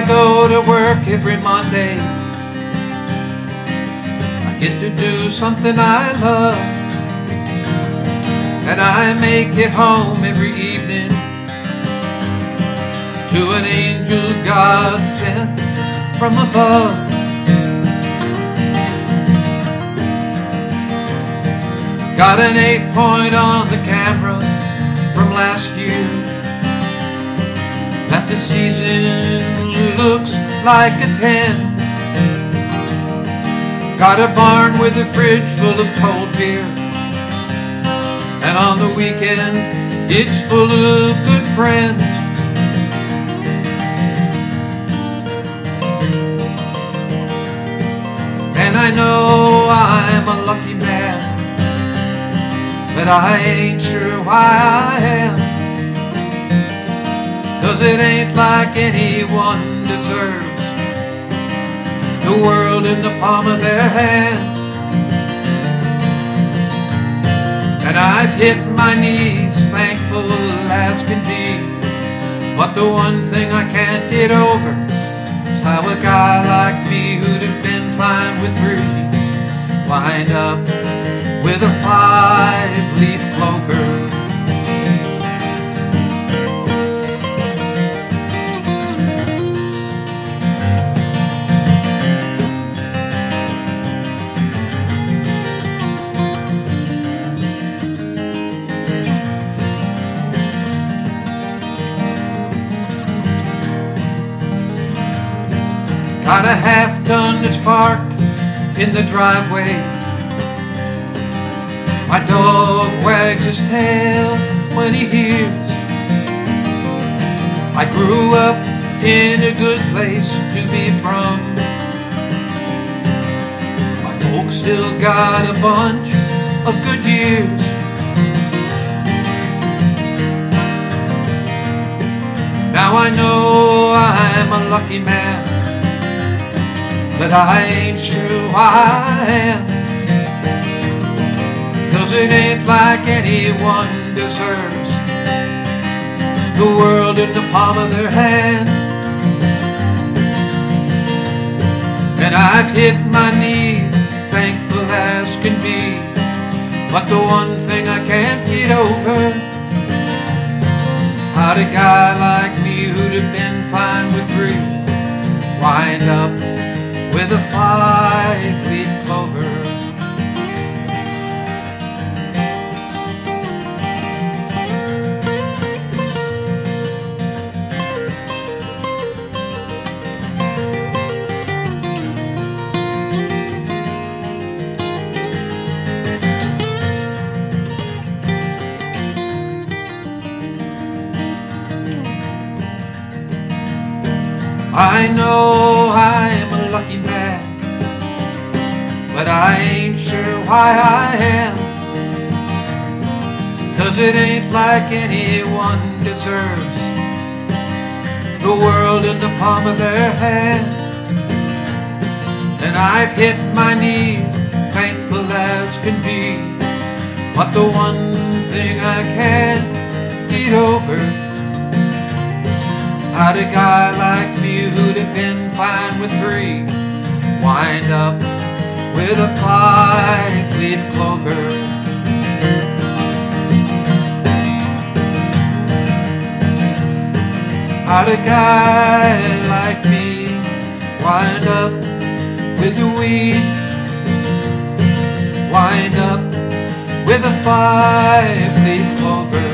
I go to work every Monday, I get to do something I love, and I make it home every evening to an angel God sent from above. Got an 8 point on the camera from last year, that the season looks like a 10. Got a barn with a fridge full of cold beer, and on the weekend it's full of good friends. And I know I'm a lucky man, but I ain't sure why I am, 'cause it ain't like anyone deserves the world in the palm of their hand. And I've hit my knees, thankful as can be, but the one thing I can't get over is how a guy like me, who'd have been fine with Ruthie, wind up with a 5-leaf clover. Got a half-ton that's parked in the driveway, my dog wags his tail when he hears. I grew up in a good place to be from, my folks still got a bunch of good years. Now I know I'm a lucky man, but I ain't sure why I am, 'cause it ain't like anyone deserves the world in the palm of their hand. And I've hit my knees, thankful as can be, but the one thing I can't get over, how'd a guy like me, who'd have been fine with Ruth, wind up with a 5-leaf clover. I know I'm a lucky man, but I ain't sure why I am, 'cause it ain't like anyone deserves the world in the palm of their hand. And I've hit my knees, thankful as can be, but the one thing I can't get over, how'd a guy like me, who'd have been fine with 3, wind up with a 5-leaf clover? How'd a guy like me wind up with the weeds, wind up with a 5-leaf clover?